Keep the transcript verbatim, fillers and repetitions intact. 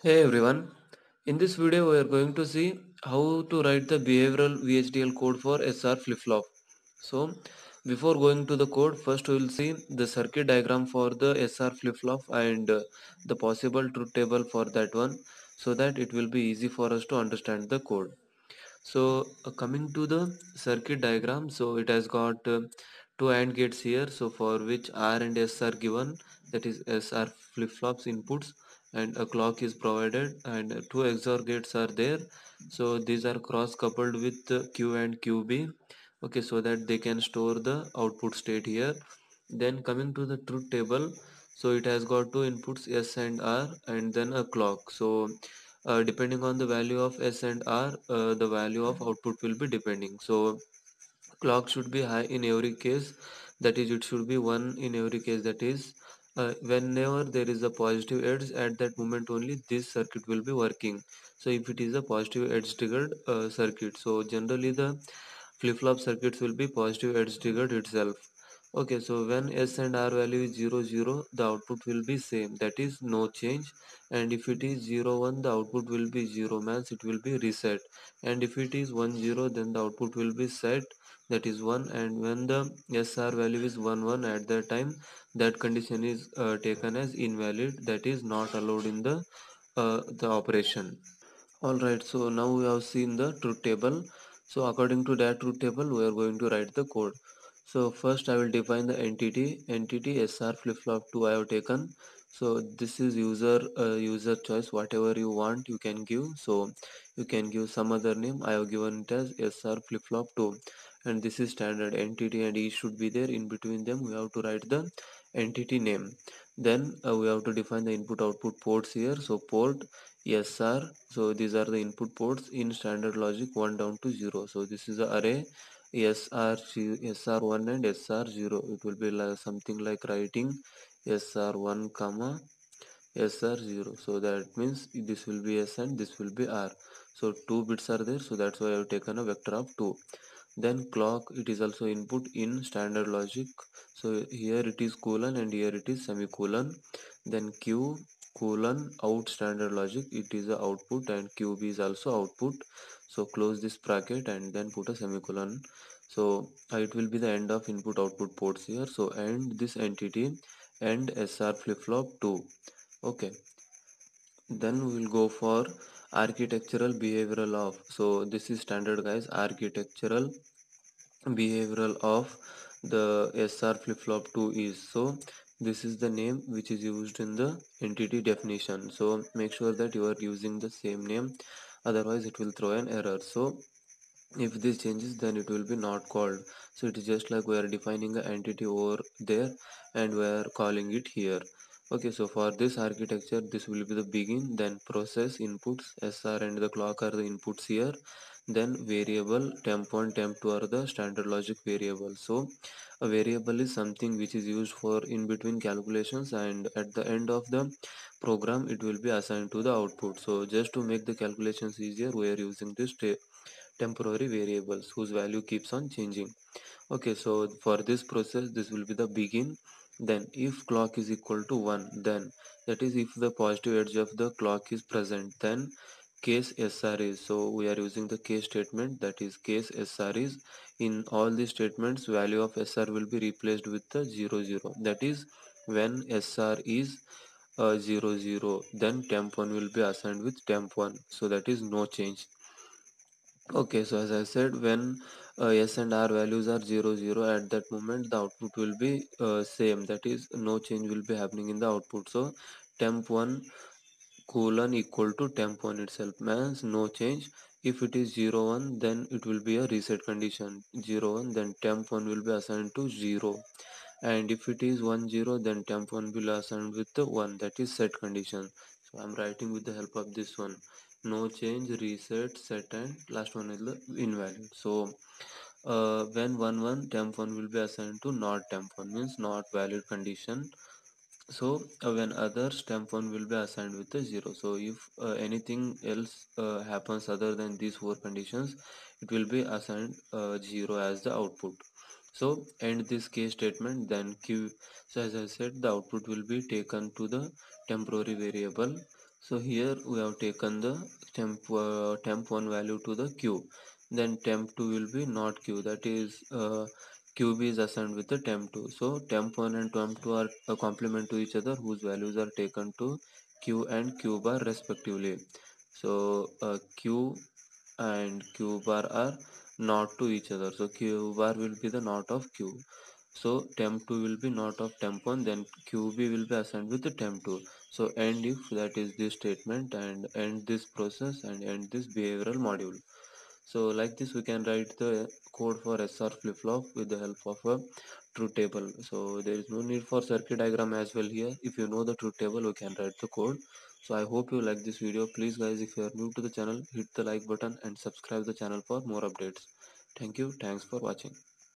Hey everyone, in this video we are going to see how to write the behavioral V H D L code for S R flip-flop. So before going to the code, first we will see the circuit diagram for the S R flip-flop and the possible truth table for that one, so that it will be easy for us to understand the code. So uh, coming to the circuit diagram, so it has got uh, two AND gates here, so for which R and S are given, that is S R flip-flops inputs, and a clock is provided, and two X O R gates are there, so these are cross coupled with Q and Q B, okay, so that they can store the output state here. Then coming to the truth table, so it has got two inputs S and R and then a clock, so uh, depending on the value of S and R, uh, the value of output will be depending. So clock should be high in every case, that is it should be one in every case, that is Uh, whenever there is a positive edge, at that moment only this circuit will be working. So if it is a positive edge triggered uh, circuit, so generally the flip-flop circuits will be positive edge triggered itself. Okay, so when S and R value is zero zero, the output will be same, that is no change, and if it is zero one, the output will be zero, means it will be reset, and if it is one zero, then the output will be set, that is one, and when the S R value is one one, at that time that condition is uh, taken as invalid, that is not allowed in the uh, the operation. Alright, so now we have seen the truth table, so according to that truth table we are going to write the code. So first I will define the entity, entity S R flip-flop two I have taken, so this is user uh, user choice, whatever you want you can give, so you can give some other name, I have given it as S R flip-flop two, and this is standard entity, and E should be there, in between them we have to write the entity name. Then uh, we have to define the input output ports here, so port S R, so these are the input ports in standard logic one down to zero, so this is the array S R one and S R zero, it will be like something like writing S R one comma S R zero, so that means this will be S and this will be R, so two bits are there, so that's why I have taken a vector of two. Then clock, it is also input in standard logic, so here it is colon and here it is semicolon. Then Q colon out standard logic, it is the output, and Q B is also output, so close this bracket and then put a semicolon, so it will be the end of input output ports here, so end this entity and S R flip-flop two. Okay, then we will go for architectural behavioral of, so this is standard guys, architectural behavioral of the S R flip-flop two is, so this is the name which is used in the entity definition, so make sure that you are using the same name, otherwise it will throw an error. So if this changes, then it will be not called, so it is just like we are defining an entity over there and we are calling it here. Okay, so for this architecture, this will be the begin, then process inputs, S R and the clock are the inputs here, then variable temp one and temp two are the standard logic variables. So a variable is something which is used for in between calculations, and at the end of the program it will be assigned to the output, so just to make the calculations easier we are using this temporary variables whose value keeps on changing. Okay, so for this process this will be the begin, then if clock is equal to one, then that is if the positive edge of the clock is present, then case S R is, so we are using the case statement, that is case S R is, in all these statements value of S R will be replaced with the zero zero, that is when S R is uh, zero zero, then temp one will be assigned with temp one, so that is no change. Okay, so as I said, when uh, S and R values are zero zero, at that moment the output will be uh, same, that is no change will be happening in the output, so temp one colon equal to temp one itself, means no change. If it is zero one, then it will be a reset condition, zero one, then temp one will be assigned to zero, and if it is one zero, then temp one will assigned with the one, that is set condition. So I am writing with the help of this one, no change, reset, set, and last one is the invalid. So uh, when one one, temp one will be assigned to not temp one, means not valid condition. So uh, when others, temp one will be assigned with the zero, so if uh, anything else uh, happens other than these four conditions, it will be assigned uh, zero as the output. So end this case statement, then Q, so as I said the output will be taken to the temporary variable So here we have taken the temp uh, temp one value to the Q, then temp two will be not Q, that is uh, Q B is assigned with the temp two. So temp one and temp two are uh, complement to each other, whose values are taken to Q and Q bar respectively. So uh, Q and Q bar are not to each other, so Q bar will be the not of Q. So temp two will be not of temp one, then Q B will be assigned with the temp two. So end if, that is this statement, and end this process and end this behavioral module. So like this we can write the code for S R flip-flop with the help of a truth table. So there is no need for circuit diagram as well here. If you know the truth table, we can write the code. So I hope you like this video. Please guys, if you are new to the channel, hit the like button and subscribe the channel for more updates. Thank you. Thanks for watching.